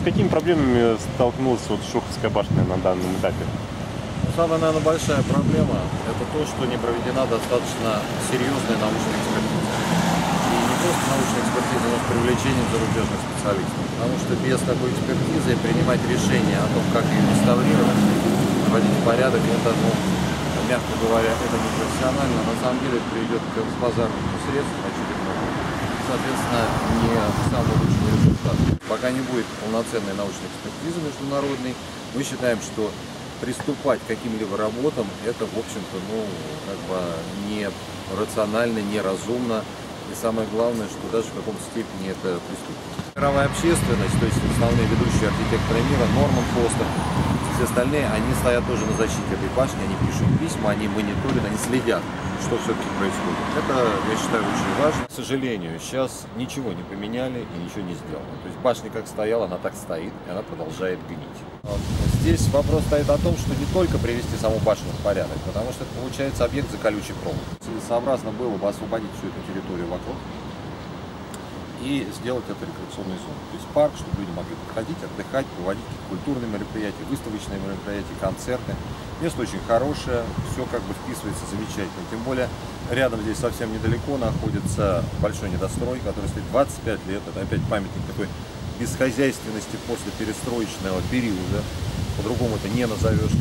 С какими проблемами столкнулась вот Шуховская башня на данном этапе? Самая, наверное, большая проблема – это то, что не проведена достаточно серьезная научная экспертиза. И не просто научная экспертиза, но с привлечением зарубежных специалистов. Потому что без такой экспертизы принимать решение о том, как ее реставрировать, вводить в порядок, это, ну, мягко говоря, это непрофессионально. На самом деле это приведет к базарному средству, соответственно, не самый лучший результат. Пока не будет полноценной научной экспертизы международной, мы считаем, что приступать к каким-либо работам это, в общем-то, ну, как бы не рационально, не разумно. И самое главное, что даже в каком-то степени это преступность. Мировая общественность, то есть основные ведущие архитекторы мира, Норман Фостер, все остальные, они стоят тоже на защите этой башни, они пишут письма, они мониторят, они следят, что все-таки происходит. Это, я считаю, очень важно. К сожалению, сейчас ничего не поменяли и ничего не сделано. То есть башня как стояла, она так стоит, и она продолжает гнить. Здесь вопрос стоит о том, что не только привести саму башню в порядок, потому что это получается объект за колючей проволокой. Целесообразно было бы освободить всю эту территорию вокруг и сделать это рекреационной зоной. То есть парк, чтобы люди могли подходить, отдыхать, проводить культурные мероприятия, выставочные мероприятия, концерты. Место очень хорошее, все как бы вписывается замечательно. Тем более, рядом здесь совсем недалеко находится большой недострой, который стоит 25 лет. Это опять памятник такой бесхозяйственности после перестроечного периода. По-другому это не назовешь.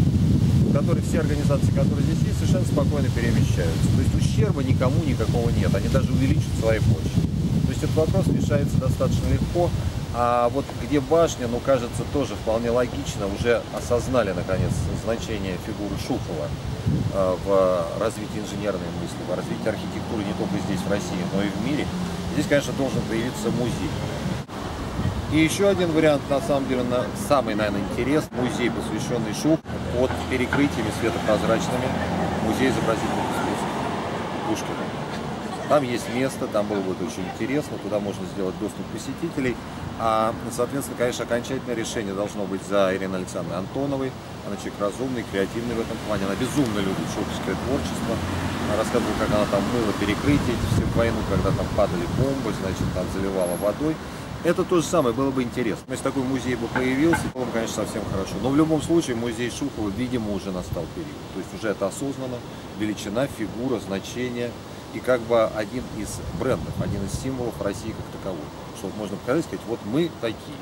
Которые все организации, которые здесь есть, совершенно спокойно перемещаются. То есть ущерба никому никакого нет. Они даже увеличат свои площади. То есть этот вопрос решается достаточно легко. А вот где башня, ну, кажется, тоже вполне логично. Уже осознали, наконец, значение фигуры Шухова в развитии инженерной мысли, в развитии архитектуры не только здесь, в России, но и в мире. Здесь, конечно, должен появиться музей. И еще один вариант, на самом деле, самый, наверное, интересный. Музей, посвященный Шухову, под перекрытиями светопрозрачными. Музей изобразительных искусств Пушкина. Там есть место, там было бы очень интересно, туда можно сделать доступ посетителей. А, соответственно, конечно, окончательное решение должно быть за Ириной Александровной Антоновой. Она человек разумный, креативный в этом плане. Она безумно любит шуховское творчество. Она рассказывала, как она там мыла перекрытие все в войну, когда там падали бомбы, значит, там заливала водой. Это то же самое, было бы интересно. Если такой музей бы появился, было бы, конечно, совсем хорошо. Но в любом случае музей Шухова, видимо, уже настал период. То есть уже это осознанно, величина, фигура, значение. И как бы один из брендов, один из символов России как таковой. Чтобы можно показать, сказать, вот мы такие.